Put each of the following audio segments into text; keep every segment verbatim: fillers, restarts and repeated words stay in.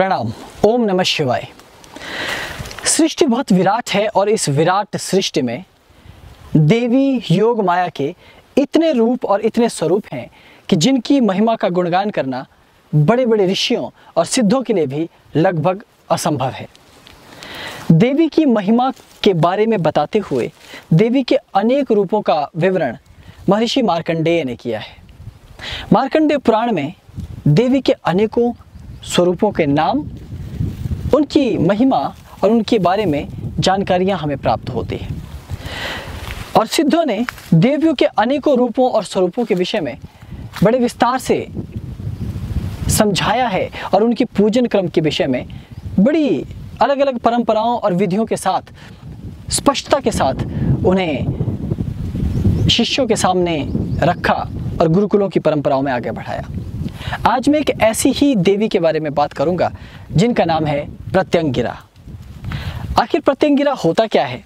प्रणाम। ओम नमः शिवाय। सृष्टि बहुत विराट है और इस विराट सृष्टि में देवी योग माया के इतने रूप और इतने स्वरूप हैं कि जिनकी महिमा का गुणगान करना बड़े बड़े ऋषियों और सिद्धों के लिए भी लगभग असंभव है। देवी की महिमा के बारे में बताते हुए देवी के अनेक रूपों का विवरण महर्षि मार्कंडेय ने किया है। मार्कंडेय पुराण में देवी के अनेकों स्वरूपों के नाम, उनकी महिमा और उनके बारे में जानकारियां हमें प्राप्त होती है, और सिद्धों ने देवियों के अनेकों रूपों और स्वरूपों के विषय में बड़े विस्तार से समझाया है और उनकी पूजन क्रम के विषय में बड़ी अलग अलग परंपराओं और विधियों के साथ स्पष्टता के साथ उन्हें शिष्यों के सामने रखा और गुरुकुलों की परंपराओं में आगे बढ़ाया। आज मैं एक ऐसी ही देवी के बारे में बात करूंगा जिनका नाम है प्रत्यंगिरा। आखिर प्रत्यंगिरा होता क्या है?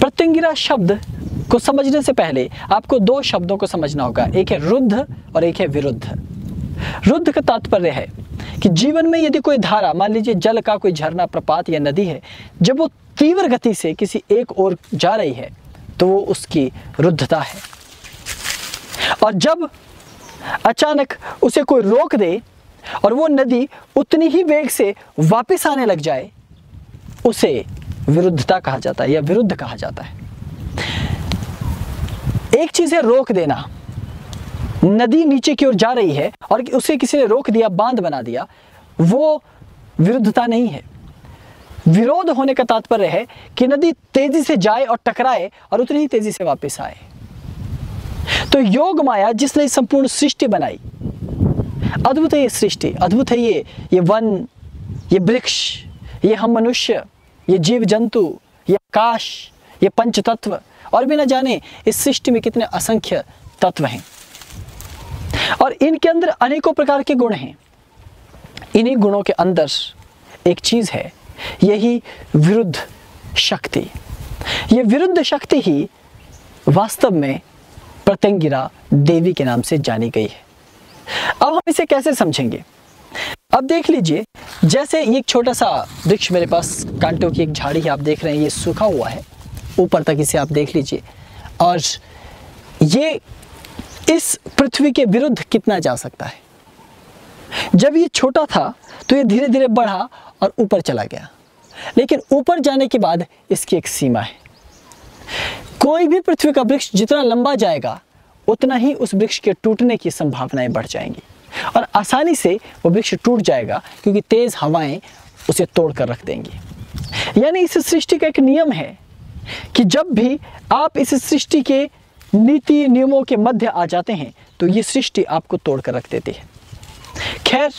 प्रत्यंगिरा शब्द को समझने से पहले आपको दो शब्दों को समझना होगा, एक है रुद्ध और एक है विरुद्ध। रुद्ध का तात्पर्य है कि जीवन में यदि कोई धारा, मान लीजिए जल का कोई झरना, प्रपात या नदी है, जब वो तीव्र गति से किसी एक ओर जा रही है तो वो उसकी रुद्धता है, और जब अचानक उसे कोई रोक दे और वो नदी उतनी ही वेग से वापस आने लग जाए, उसे विरुद्धता कहा जाता है या विरुद्ध कहा जाता है। एक चीज है रोक देना, नदी नीचे की ओर जा रही है और उसे किसी ने रोक दिया, बांध बना दिया, वो विरुद्धता नहीं है। विरोध होने का तात्पर्य है कि नदी तेजी से जाए और टकराए और उतनी ही तेजी से वापस आए। तो योग माया जिसने संपूर्ण सृष्टि बनाई, अद्भुत है ये सृष्टि, अद्भुत है ये ये वन, ये वृक्ष, ये हम मनुष्य, ये जीव जंतु, ये आकाश, ये पंच तत्व, और भी न जाने इस सृष्टि में कितने असंख्य तत्व हैं, और इनके अंदर अनेकों प्रकार के गुण हैं। इन्हीं गुणों के अंदर एक चीज है, यही विरुद्ध शक्ति। ये विरुद्ध शक्ति ही वास्तव में प्रत्यंगिरा देवी के नाम से जानी गई है। अब हम इसे कैसे समझेंगे? अब देख लीजिए, जैसे ये एक छोटा सा वृक्ष, मेरे पास कांटों की एक झाड़ी है, आप देख रहे हैं ये सूखा हुआ है, ऊपर तक इसे आप देख लीजिए, और ये इस पृथ्वी के विरुद्ध कितना जा सकता है। जब ये छोटा था तो ये धीरे धीरे बढ़ा और ऊपर चला गया, लेकिन ऊपर जाने के बाद इसकी एक सीमा है। कोई भी पृथ्वी का वृक्ष जितना लंबा जाएगा उतना ही उस वृक्ष के टूटने की संभावनाएं बढ़ जाएंगी, और आसानी से वो वृक्ष टूट जाएगा क्योंकि तेज हवाएं उसे तोड़ कर रख देंगी। यानी इस सृष्टि का एक नियम है कि जब भी आप इस सृष्टि के नीति नियमों के मध्य आ जाते हैं तो ये सृष्टि आपको तोड़ कर रख देती है। खैर,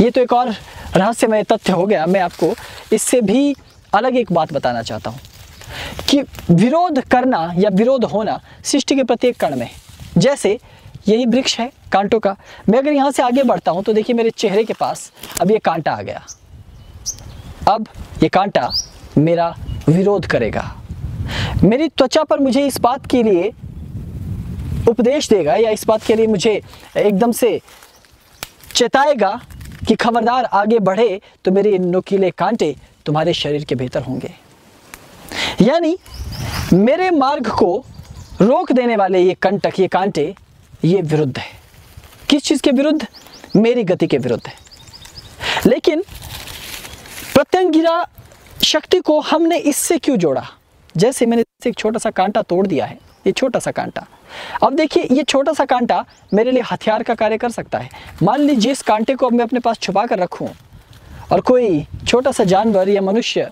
ये तो एक और रहस्यमय तथ्य हो गया। मैं आपको इससे भी अलग एक बात बताना चाहता हूँ कि विरोध करना या विरोध होना सृष्टि के प्रत्येक कण में है। जैसे यही वृक्ष है कांटों का, मैं अगर यहाँ से आगे बढ़ता हूँ तो देखिए मेरे चेहरे के पास अब ये कांटा आ गया। अब ये कांटा मेरा विरोध करेगा, मेरी त्वचा पर मुझे इस बात के लिए उपदेश देगा या इस बात के लिए मुझे एकदम से चेताएगा कि खबरदार आगे बढ़े तो मेरे नोकीले कांटे तुम्हारे शरीर के भीतर होंगे। यानी मेरे मार्ग को रोक देने वाले ये कंटक, ये कांटे, ये विरुद्ध है। किस चीज़ के विरुद्ध? मेरी गति के विरुद्ध है। लेकिन प्रत्यंगिरा शक्ति को हमने इससे क्यों जोड़ा? जैसे मैंने एक छोटा सा कांटा तोड़ दिया है, ये छोटा सा कांटा, अब देखिए ये छोटा सा कांटा मेरे लिए हथियार का कार्य कर सकता है। मान लीजिए इस कांटे को अब मैं अपने पास छुपा कर रखूं और कोई छोटा सा जानवर या मनुष्य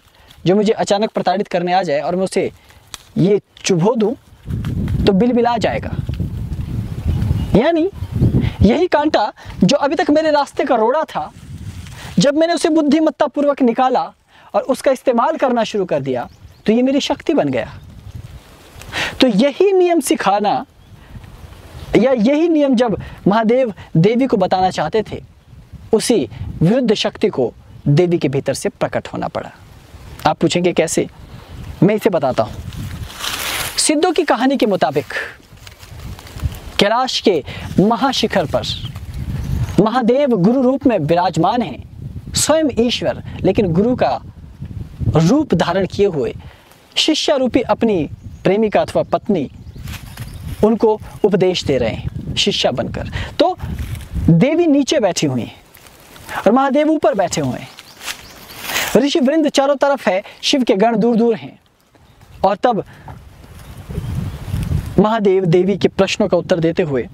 जो मुझे अचानक प्रताड़ित करने आ जाए और मैं उसे ये चुभो दूं तो बिलबिला जाएगा। यानी यही कांटा जो अभी तक मेरे रास्ते का रोड़ा था, जब मैंने उसे बुद्धिमत्तापूर्वक निकाला और उसका इस्तेमाल करना शुरू कर दिया तो ये मेरी शक्ति बन गया। तो यही नियम सिखाना या यही नियम जब महादेव देवी को बताना चाहते थे, उसी विरुद्ध शक्ति को देवी के भीतर से प्रकट होना पड़ा। आप पूछेंगे कैसे? मैं इसे बताता हूँ। सिद्धों की कहानी के मुताबिक कैलाश के महाशिखर पर महादेव गुरु रूप में विराजमान हैं स्वयं ईश्वर लेकिन गुरु का रूप धारण किए हुए शिष्या रूपी अपनी प्रेमिका अथवा पत्नी उनको उपदेश दे रहे हैं शिष्या बनकर। तो देवी नीचे बैठी हुई और महादेव ऊपर बैठे हुए हैं। ऋषि वृंद चारों तरफ है, शिव के गण दूर दूर हैं। और तब महादेव देवी के प्रश्नों का उत्तर देते हुए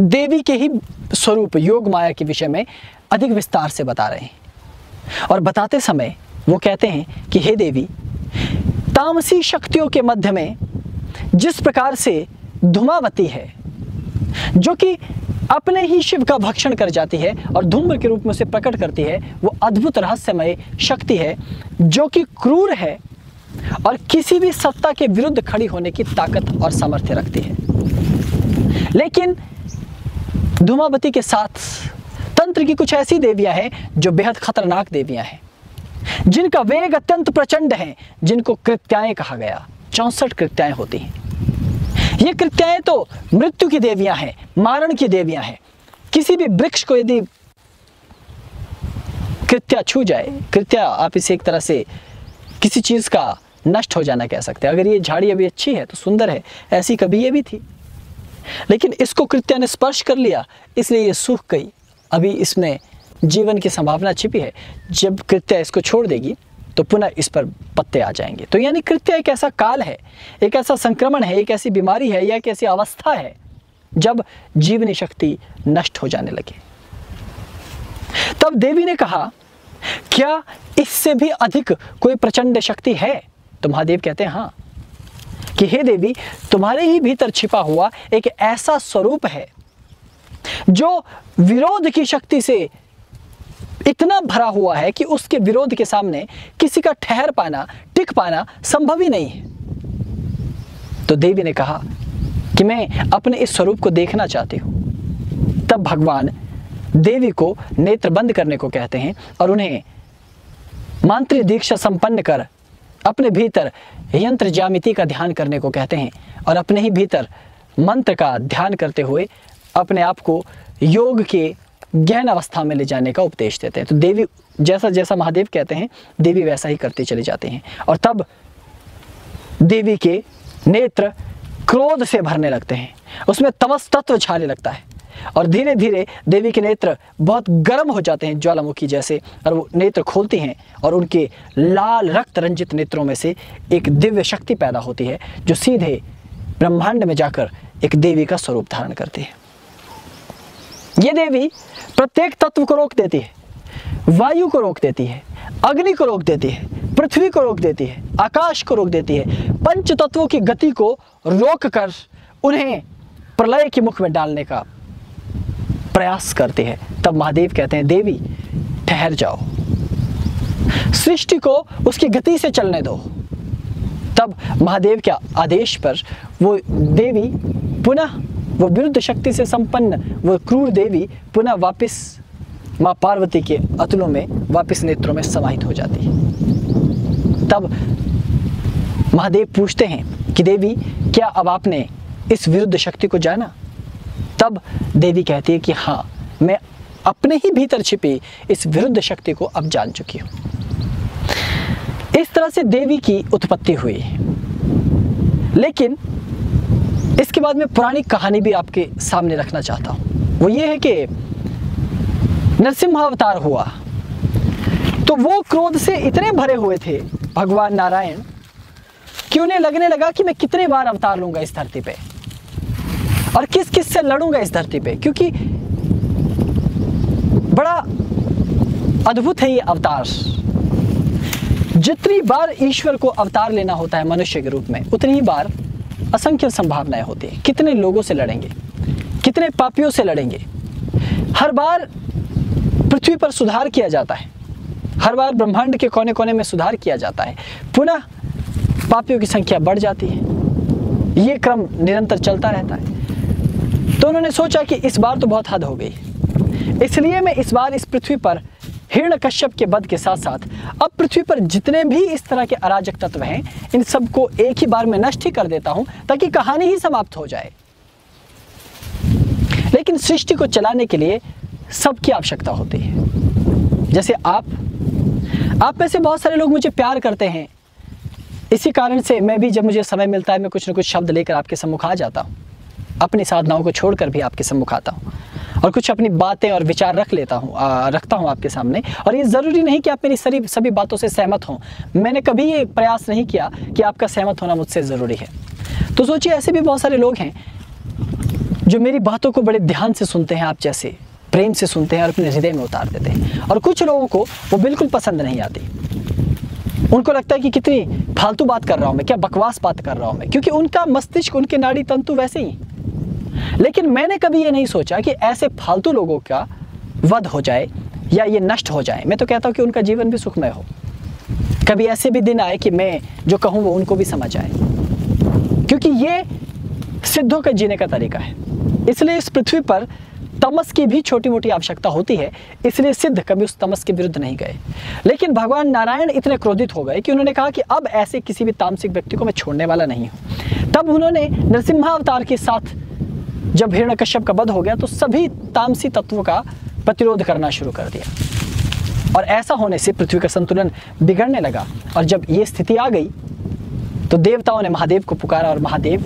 देवी के ही स्वरूप योग माया के विषय में अधिक विस्तार से बता रहे हैं। और बताते समय वो कहते हैं कि हे देवी, तामसी शक्तियों के मध्य में जिस प्रकार से धूमावती है जो कि अपने ही शिव का भक्षण कर जाती है और धूम्र के रूप में उसे प्रकट करती है, वो अद्भुत रहस्यमय शक्ति है जो कि क्रूर है और किसी भी सत्ता के विरुद्ध खड़ी होने की ताकत और सामर्थ्य रखती है। लेकिन धूमावती के साथ तंत्र की कुछ ऐसी देवियां हैं जो बेहद खतरनाक देवियां हैं, जिनका वेग अत्यंत प्रचंड है, जिनको कृत्याएं कहा गया। चौंसठ कृत्याएं होती हैं। ये कृत्याएं तो मृत्यु की देवियां हैं, मारण की देवियां हैं। किसी भी वृक्ष को यदि कृत्या छू जाए, कृत्या आप इसे एक तरह से किसी चीज़ का नष्ट हो जाना कह सकते हैं। अगर ये झाड़ी अभी अच्छी है तो सुंदर है, ऐसी कभी ये भी थी, लेकिन इसको कृत्या ने स्पर्श कर लिया इसलिए ये सूख गई, अभी इसमें जीवन की संभावना छिपी है। जब कृत्या इसको छोड़ देगी तो पुनः इस पर पत्ते आ जाएंगे। तो यानी कृत्या एक ऐसा काल है, एक ऐसा संक्रमण है, एक ऐसी बीमारी है या एक ऐसी अवस्था है जब जीवनी शक्ति नष्ट हो जाने लगे। तब देवी ने कहा, क्या इससे भी अधिक कोई प्रचंड शक्ति है? तो महादेव कहते हैं हाँ, कि हे देवी, तुम्हारे ही भीतर छिपा हुआ एक ऐसा स्वरूप है जो विरोध की शक्ति से इतना भरा हुआ है कि उसके विरोध के सामने किसी का ठहर पाना, टिक पाना संभव ही नहीं है। तो देवी ने कहा कि मैं अपने इस स्वरूप को देखना चाहती हूँ। तब भगवान देवी को नेत्र बंद करने को कहते हैं और उन्हें मांत्रिक दीक्षा संपन्न कर अपने भीतर यंत्र ज्यामिति का ध्यान करने को कहते हैं और अपने ही भीतर मंत्र का ध्यान करते हुए अपने आप को योग के गहन अवस्था में ले जाने का उपदेश देते हैं। तो देवी जैसा जैसा महादेव कहते हैं देवी वैसा ही करते चले जाते हैं। और तब देवी के नेत्र क्रोध से भरने लगते हैं, उसमें तमस तत्व छाने लगता है और धीरे धीरे देवी के नेत्र बहुत गर्म हो जाते हैं ज्वालामुखी जैसे, और वो नेत्र खोलती हैं और उनके लाल रक्त रंजित नेत्रों में से एक दिव्य शक्ति पैदा होती है जो सीधे ब्रह्मांड में जाकर एक देवी का स्वरूप धारण करती है। ये देवी प्रत्येक तत्व को रोक देती है, वायु को रोक देती है, अग्नि को रोक देती है, पृथ्वी को रोक देती है, आकाश को रोक देती है, पंच तत्वों की गति को रोक कर उन्हें प्रलय के मुख में डालने का प्रयास करती है। तब महादेव कहते हैं देवी ठहर जाओ, सृष्टि को उसकी गति से चलने दो। तब महादेव के आदेश पर वो देवी पुनः वो विरुद्ध शक्ति से संपन्न वो क्रूर देवी पुनः वापस माँ पार्वती के अतुलों में वापस नेत्रों में समाहित हो जाती है। तब महादेव पूछते हैं कि देवी, क्या अब आपने इस विरुद्ध शक्ति को जाना? तब देवी कहती है कि हाँ, मैं अपने ही भीतर छिपी इस विरुद्ध शक्ति को अब जान चुकी हूँ। इस तरह से देवी की उत्पत्ति हुई। लेकिन इसके बाद मैं पुरानी कहानी भी आपके सामने रखना चाहता हूँ। वो ये है कि नरसिंह अवतार हुआ तो वो क्रोध से इतने भरे हुए थे भगवान नारायण कि उन्हें लगने लगा कि मैं कितने बार अवतार लूँगा इस धरती पे और किस किस से लड़ूंगा इस धरती पे, क्योंकि बड़ा अद्भुत है ये अवतार। जितनी बार ईश्वर को अवतार लेना होता है मनुष्य के रूप में, उतनी ही बार असंख्य संभावनाएं होती हैं। कितने लोगों से लड़ेंगे, कितने पापियों से लड़ेंगे। हर बार पृथ्वी पर सुधार किया जाता है, हर बार ब्रह्मांड के कोने कोने में सुधार किया जाता है, पुनः पापियों की संख्या बढ़ जाती है। ये क्रम निरंतर चलता रहता है। तो उन्होंने सोचा कि इस बार तो बहुत हद हो गई, इसलिए मैं इस बार इस पृथ्वी पर हिरण्यकश्यप के वध के साथ साथ अब पृथ्वी पर जितने भी इस तरह के अराजक तत्व हैं इन सबको एक ही बार में नष्ट ही कर देता हूं ताकि कहानी ही समाप्त हो जाए। लेकिन सृष्टि को चलाने के लिए सबकी आवश्यकता होती है। जैसे आप आप में से बहुत सारे लोग मुझे प्यार करते हैं, इसी कारण से मैं भी जब मुझे समय मिलता है मैं कुछ ना कुछ शब्द लेकर आपके सम्मुख आ जाता हूँ, अपनी साधनाओं को छोड़कर भी आपके सम्मुख आता हूँ और कुछ अपनी बातें और विचार रख लेता हूँ रखता हूँ आपके सामने। और ये ज़रूरी नहीं कि आप मेरी सभी सभी बातों से सहमत हों, मैंने कभी ये प्रयास नहीं किया कि आपका सहमत होना मुझसे ज़रूरी है। तो सोचिए ऐसे भी बहुत सारे लोग हैं जो मेरी बातों को बड़े ध्यान से सुनते हैं, आप जैसे प्रेम से सुनते हैं और अपने हृदय में उतार देते हैं, और कुछ लोगों को वो बिल्कुल पसंद नहीं आती। उनको लगता है कि कितनी फालतू बात कर रहा हूँ मैं, क्या बकवास बात कर रहा हूँ मैं, क्योंकि उनका मस्तिष्क, उनके नाड़ी तंतु वैसे ही। लेकिन मैंने कभी ये नहीं सोचा कि ऐसे फालतू लोगों का वध हो जाए या ये नष्ट हो जाए। मैं तो कहता हूँ कि उनका जीवन भी सुखमय हो, कभी ऐसे भी दिन आए कि मैं जो कहूँ वो उनको भी समझ आए, क्योंकि ये सिद्धों का जीने का तरीका है। इसलिए इस पृथ्वी पर तमस की भी छोटी मोटी आवश्यकता होती है, इसलिए सिद्ध कभी उस तमस के विरुद्ध नहीं गए। लेकिन भगवान नारायण इतने क्रोधित हो गए कि उन्होंने कहा कि अब ऐसे किसी भी तामसिक व्यक्ति को मैं छोड़ने वाला नहीं हूँ। तब उन्होंने नरसिम्हावतार के साथ जब हिरण्यकश्यप का वध हो गया तो सभी तामसी तत्वों का प्रतिरोध करना शुरू कर दिया, और ऐसा होने से पृथ्वी का संतुलन बिगड़ने लगा। और जब ये स्थिति आ गई तो देवताओं ने महादेव को पुकारा, और महादेव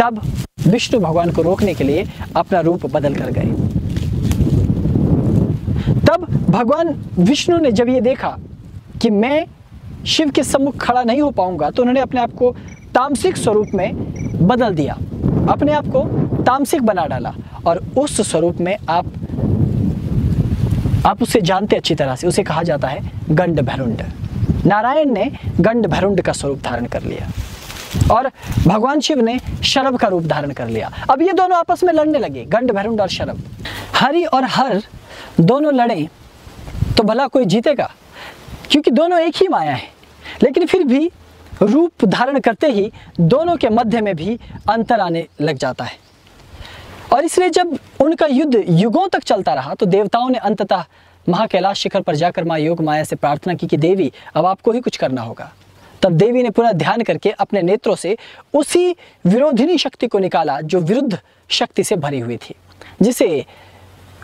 तब विष्णु भगवान को रोकने के लिए अपना रूप बदल कर गए। तब भगवान विष्णु ने जब ये देखा कि मैं शिव के सम्मुख खड़ा नहीं हो पाऊंगा, तो उन्होंने अपने आप को तामसिक स्वरूप में बदल दिया, अपने आप को तामसिक बना डाला। और उस स्वरूप में आप आप उसे जानते अच्छी तरह से, उसे कहा जाता है गंडभरूंड। नारायण ने गंडभरूंड का स्वरूप धारण कर लिया और भगवान शिव ने शरब का रूप धारण कर लिया। अब ये दोनों आपस में लड़ने लगे, गंडभरूंड और शरब। हरि और हर दोनों लड़े तो भला कोई जीतेगा, क्योंकि दोनों एक ही माया है। लेकिन फिर भी रूप धारण करते ही दोनों के मध्य में भी अंतर आने लग जाता है, और इसलिए जब उनका युद्ध युगों तक चलता रहा तो देवताओं ने अंततः महाकैलाश शिखर पर जाकर माँ योग माया से प्रार्थना की कि देवी अब आपको ही कुछ करना होगा। तब देवी ने पूरा ध्यान करके अपने नेत्रों से उसी विरोधिनी शक्ति को निकाला जो विरुद्ध शक्ति से भरी हुई थी, जिसे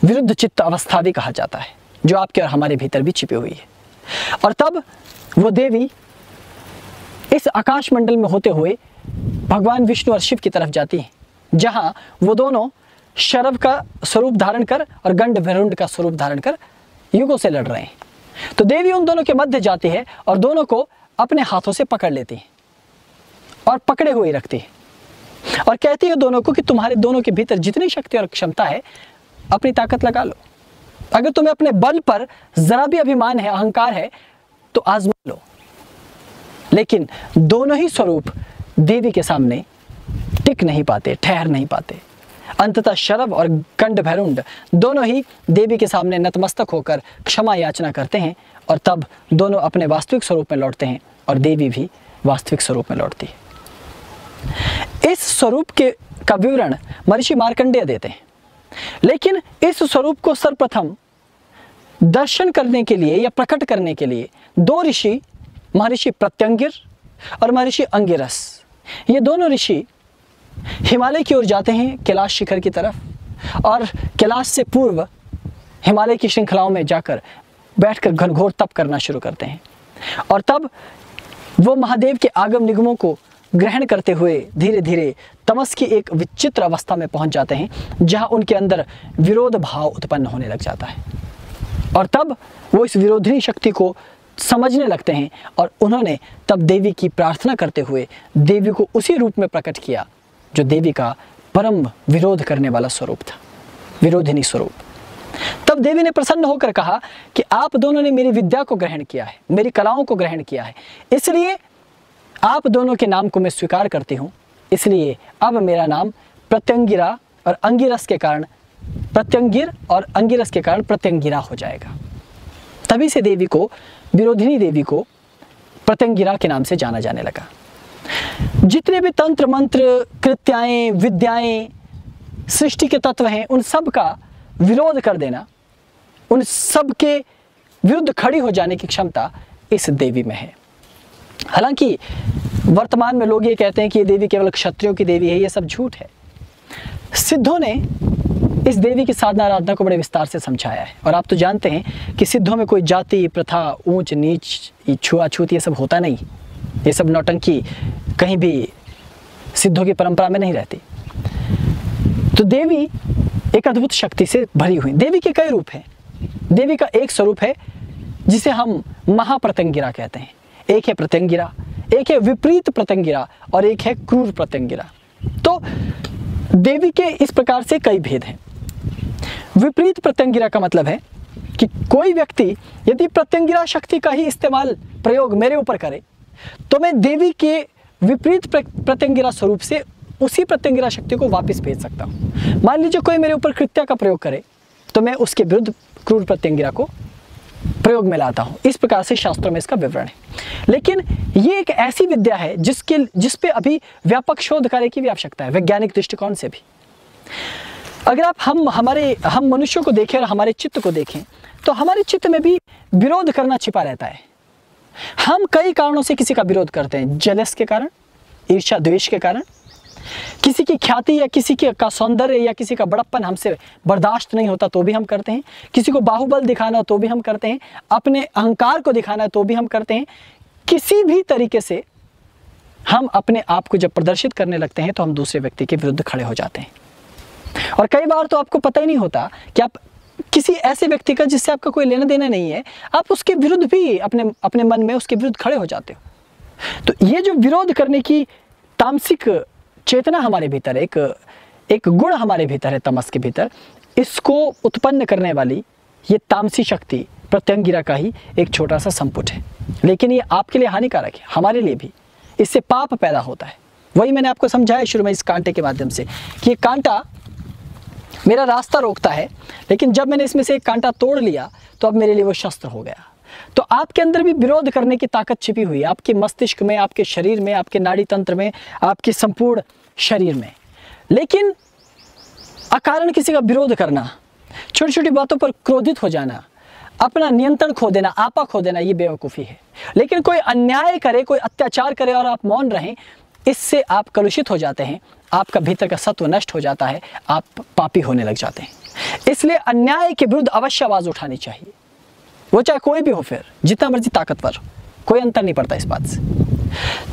विरुद्ध चित्त अवस्था भी कहा जाता है, जो आपके और हमारे भीतर भी छिपी हुई है। और तब वो देवी इस आकाशमंडल में होते हुए भगवान विष्णु और शिव की तरफ जाती है, जहाँ वो दोनों शरब का स्वरूप धारण कर और गंडभरूंड का स्वरूप धारण कर युगों से लड़ रहे हैं। तो देवी उन दोनों के मध्य जाती है और दोनों को अपने हाथों से पकड़ लेती है और पकड़े हुए रखती है, और कहती है दोनों को कि तुम्हारे दोनों के भीतर जितनी शक्ति और क्षमता है अपनी ताकत लगा लो। अगर तुम्हें अपने बल पर जरा भी अभिमान है, अहंकार है, तो आजमा लो। लेकिन दोनों ही स्वरूप देवी के सामने टिक नहीं पाते, ठहर नहीं पाते। अंततः शरब और गंडभरूंड दोनों ही देवी के सामने नतमस्तक होकर क्षमा याचना करते हैं, और तब दोनों अपने वास्तविक स्वरूप में लौटते हैं और देवी भी वास्तविक स्वरूप में लौटती है। इस स्वरूप के का विवरण महर्षि मार्कंडेय देते हैं, लेकिन इस स्वरूप को सर्वप्रथम दर्शन करने के लिए या प्रकट करने के लिए दो ऋषि, महर्षि प्रत्यंगिरा और महर्षि अंगिरस, ये दोनों ऋषि हिमालय की ओर जाते हैं, कैलाश शिखर की तरफ, और कैलाश से पूर्व हिमालय की श्रृंखलाओं में जाकर बैठकर घनघोर तप करना शुरू करते हैं। और तब वो महादेव के आगम निगमों को ग्रहण करते हुए धीरे धीरे तमस की एक विचित्र अवस्था में पहुंच जाते हैं, जहां उनके अंदर विरोध भाव उत्पन्न होने लग जाता है। और तब वो इस विरोधिनी शक्ति को समझने लगते हैं, और उन्होंने तब देवी की प्रार्थना करते हुए देवी को उसी रूप में प्रकट किया जो देवी का परम विरोध करने वाला स्वरूप था, विरोधिनी स्वरूप। तब देवी ने प्रसन्न होकर कहा कि आप दोनों ने मेरी विद्या को ग्रहण किया है, मेरी कलाओं को ग्रहण किया है, इसलिए आप दोनों के नाम को मैं स्वीकार करती हूँ। इसलिए अब मेरा नाम प्रत्यंगिरा और अंगिरस के कारण प्रत्यंगिर और अंगिरस के कारण प्रत्यंगिरा हो जाएगा। तभी से देवी को, विरोधिनी देवी को प्रत्यंगिरा के नाम से जाना जाने लगा। जितने भी तंत्र मंत्र कृत्याएं, विद्याएं, सृष्टि के तत्व हैं, उन सब का विरोध कर देना, उन सब के विरुद्ध खड़ी हो जाने की क्षमता इस देवी में है। हालांकि वर्तमान में लोग ये कहते हैं कि ये देवी केवल क्षत्रियों की देवी है, ये सब झूठ है। सिद्धों ने इस देवी की साधना आराधना को बड़े विस्तार से समझाया है। और आप तो जानते हैं कि सिद्धों में कोई जाति प्रथा ऊंच नीच छुआछूत ये सब होता नहीं, ये सब नौटंकी कहीं भी सिद्धों की परंपरा में नहीं रहती। तो देवी एक अद्भुत शक्ति से भरी हुई, देवी के कई रूप हैं। देवी का एक स्वरूप है जिसे हम महाप्रत्यंगिरा कहते हैं। एक है प्रत्यंगिरा, एक है विपरीत प्रत्यंगिरा और एक है क्रूर प्रत्यंगिरा। तो देवी के इस प्रकार से कई भेद हैं। विपरीत प्रत्यंगिरा का मतलब है कि कोई व्यक्ति यदि प्रत्यंगिरा शक्ति का ही इस्तेमाल प्रयोग मेरे ऊपर करे तो मैं देवी के विपरीत प्रत्यंगिरा स्वरूप से उसी प्रत्यंगिरा शक्ति को वापस भेज सकता हूँ। मान लीजिए कोई मेरे ऊपर कृत्या का प्रयोग करे तो मैं उसके विरुद्ध क्रूर प्रत्यंगिरा को प्रयोग में लाता हूँ। इस प्रकार से शास्त्रों में इसका विवरण है। लेकिन ये एक ऐसी विद्या है जिसके जिस पे अभी व्यापक शोध कार्य की भी आवश्यकता है, वैज्ञानिक दृष्टिकोण से भी। अगर आप हम हमारे हम मनुष्यों को देखें और हमारे चित्त को देखें तो हमारे चित्त में भी विरोध करना छिपा रहता है। हम कई कारणों से किसी का विरोध करते हैं, जलस के कारण, ईर्ष्या द्वेष के कारण, किसी की ख्याति या किसी के का सौंदर्य या किसी का बड़प्पन हमसे बर्दाश्त नहीं होता तो भी हम करते हैं, किसी को बाहुबल दिखाना तो भी हम करते हैं, अपने अहंकार को दिखाना तो भी हम करते हैं। किसी भी तरीके से हम अपने आप को जब प्रदर्शित करने लगते हैं तो हम दूसरे व्यक्ति के विरुद्ध खड़े हो जाते हैं। और कई बार तो आपको पता ही नहीं होता कि आप किसी ऐसे व्यक्ति का जिससे आपका कोई लेना देना नहीं है, आप उसके विरुद्ध भी अपने अपने मन में उसके विरुद्ध खड़े हो जाते हो। तो ये जो विरोध करने की तामसिक चेतना हमारे भीतर, एक एक गुण हमारे भीतर है, तमस के भीतर, इसको उत्पन्न करने वाली ये तामसी शक्ति प्रत्यंगिरा का ही एक छोटा सा संपुट है। लेकिन ये आपके लिए हानिकारक है, हमारे लिए भी। इससे पाप पैदा होता है। वही मैंने आपको समझाया शुरू में इस कांटे के माध्यम से कि ये कांटा मेरा रास्ता रोकता है, लेकिन जब मैंने इसमें से एक कांटा तोड़ लिया तो अब मेरे लिए वो शस्त्र हो गया। तो आपके अंदर भी विरोध करने की ताकत छिपी हुई है, आपके मस्तिष्क में, आपके शरीर में, आपके नाड़ी तंत्र में, आपके संपूर्ण शरीर में। लेकिन अकारण किसी का विरोध करना, छोटी छोटी बातों पर क्रोधित हो जाना, अपना नियंत्रण खो देना, आपा खो देना, ये बेवकूफ़ी है। लेकिन कोई अन्याय करे, कोई अत्याचार करे और आप मौन रहें, इससे आप कलुषित हो जाते हैं, आपका भीतर का सत्व नष्ट हो जाता है, आप पापी होने लग जाते हैं। इसलिए अन्याय के विरुद्ध अवश्य आवाज़ उठानी चाहिए, वो चाहे कोई भी हो, फिर जितना मर्जी ताकतवर हो, कोई अंतर नहीं पड़ता इस बात से।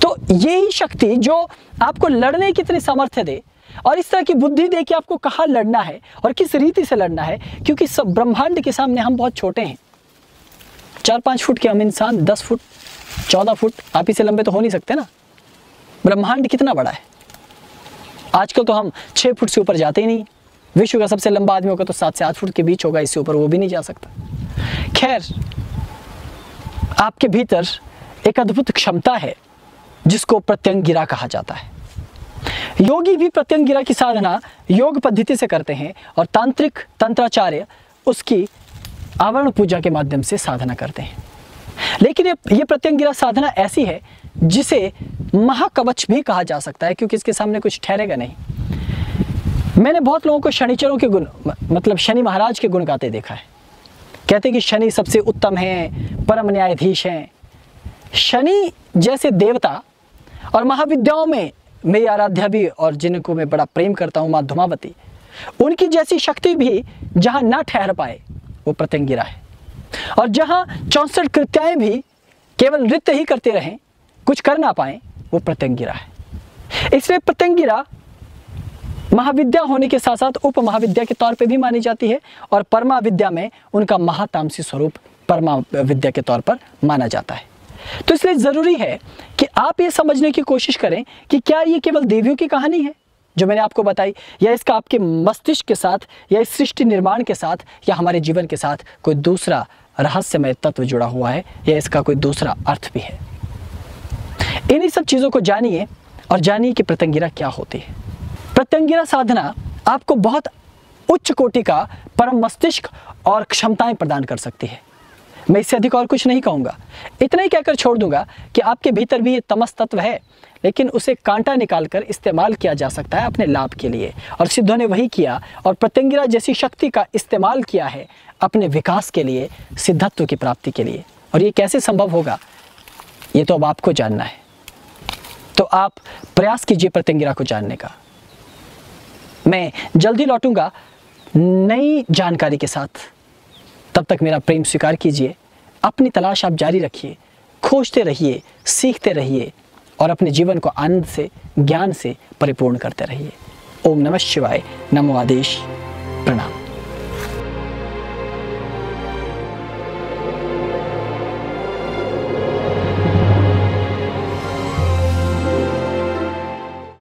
तो यही शक्ति जो आपको लड़ने की इतनी सामर्थ्य दे और इस तरह की बुद्धि दे कि आपको कहाँ लड़ना है और किस रीति से लड़ना है, क्योंकि सब ब्रह्मांड के सामने हम बहुत छोटे हैं। चार पाँच फुट के हम इंसान, दस फुट, चौदह फुट, आप इससे लंबे तो हो नहीं सकते ना। ब्रह्मांड कितना बड़ा है। आजकल तो हम छः फुट से ऊपर जाते ही नहीं। विश्व का सबसे लंबा आदमी होगा तो सात से आठ फुट के बीच होगा, इससे ऊपर वो भी नहीं जा सकता। खैर, आपके भीतर एक अद्भुत क्षमता है जिसको प्रत्यंगिरा कहा जाता है। योगी भी प्रत्यंगिरा की साधना योग पद्धति से करते हैं और तांत्रिक तंत्राचार्य उसकी आवरण पूजा के माध्यम से साधना करते हैं। लेकिन ये प्रत्यंगिरा साधना ऐसी है जिसे महाकवच भी कहा जा सकता है, क्योंकि इसके सामने कुछ ठहरेगा नहीं। मैंने बहुत लोगों को शनिचरों के गुण, मतलब शनि महाराज के गुण गाते देखा है। कहते हैं कि शनि सबसे उत्तम हैं, परम न्यायाधीश हैं। शनि जैसे देवता और महाविद्याओं में मेरी आराध्या भी और जिनको मैं बड़ा प्रेम करता हूँ, माँ धूमावती, उनकी जैसी शक्ति भी जहाँ ना ठहर पाए वो प्रत्यंगिरा है। और जहाँ चौंसठ कृत्याएँ भी केवल नृत्य ही करते रहें, कुछ कर ना पाएँ, वो प्रत्यंगिरा है। इसलिए प्रत्यंगिरा महाविद्या होने के साथ साथ उप महाविद्या के तौर पे भी मानी जाती है और परमा विद्या में उनका महातामसी स्वरूप परमा विद्या के तौर पर माना जाता है। तो इसलिए ज़रूरी है कि आप ये समझने की कोशिश करें कि क्या ये केवल देवियों की कहानी है जो मैंने आपको बताई, या इसका आपके मस्तिष्क के साथ या इस सृष्टि निर्माण के साथ या हमारे जीवन के साथ कोई दूसरा रहस्यमय तत्व जुड़ा हुआ है, या इसका कोई दूसरा अर्थ भी है। इन्हीं सब चीज़ों को जानिए और जानिए कि प्रत्यंगिरा क्या होती है। प्रत्यंगिरा साधना आपको बहुत उच्च कोटि का परम मस्तिष्क और क्षमताएं प्रदान कर सकती है। मैं इससे अधिक और कुछ नहीं कहूँगा, इतना ही कहकर छोड़ दूंगा कि आपके भीतर भी ये तमस तत्व है, लेकिन उसे कांटा निकालकर इस्तेमाल किया जा सकता है अपने लाभ के लिए। और सिद्धों ने वही किया और प्रत्यंगिरा जैसी शक्ति का इस्तेमाल किया है अपने विकास के लिए, सिद्धत्व की प्राप्ति के लिए। और ये कैसे संभव होगा, ये तो अब आपको जानना है। तो आप प्रयास कीजिए प्रत्यंगिरा को जानने का। मैं जल्दी लौटूंगा नई जानकारी के साथ। तब तक मेरा प्रेम स्वीकार कीजिए, अपनी तलाश आप जारी रखिए, खोजते रहिए, सीखते रहिए और अपने जीवन को आनंद से, ज्ञान से परिपूर्ण करते रहिए। ओम नमः शिवाय। नमो आदेश। प्रणाम।